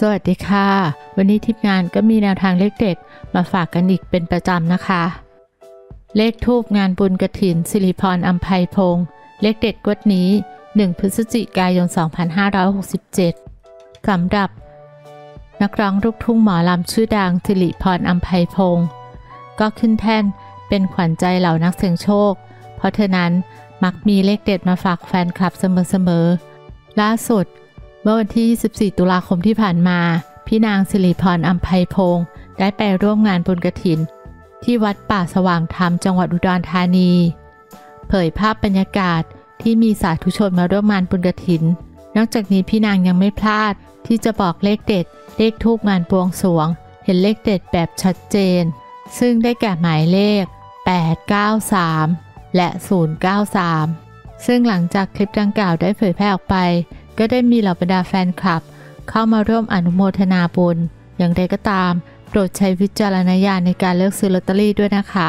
สวัสดีค่ะวันนี้ทีมงานก็มีแนวทางเลขเด็ดมาฝากกันอีกเป็นประจำนะคะเลขทูปงานบุญกฐินศิริพรอัมไพพงศ์เลขเด็ดงวดนี้1พฤศจิกายน2567สำหรับนักร้องลูกทุ่งหมอลำชื่อดังศิริพรอัมไพพงศ์ก็ขึ้นแท่นเป็นขวัญใจเหล่านักเสี่ยงโชคเพราะเธอนั้นมักมีเลขเด็ดมาฝากแฟนคลับเสมอๆล่าสุดเมื่อวันที่24ตุลาคมที่ผ่านมาพี่นางศิริพรอัมไพพงศ์ได้ไปร่วมงานบุญกฐินที่วัดป่าสว่างธรรมจังหวัดอุดรธานีเผยภาพบรรยากาศที่มีสาธุชนมาร่วมงานบุญกฐินนอกจากนี้พี่นางยังไม่พลาดที่จะบอกเลขเด็ดเลขทูปงานบวงสรวงเห็นเลขเด็ดแบบชัดเจนซึ่งได้แก่หมายเลข893และ093ซึ่งหลังจากคลิปดังกล่าวได้เผยแพร่ออกไปก็ได้มีเหล่าบรรดาแฟนคลับเข้ามาร่วมอนุโมทนาบุญอย่างไรก็ตามโปรดใช้วิจารณญาณในการเลือกซื้อลอตเตอรี่ด้วยนะคะ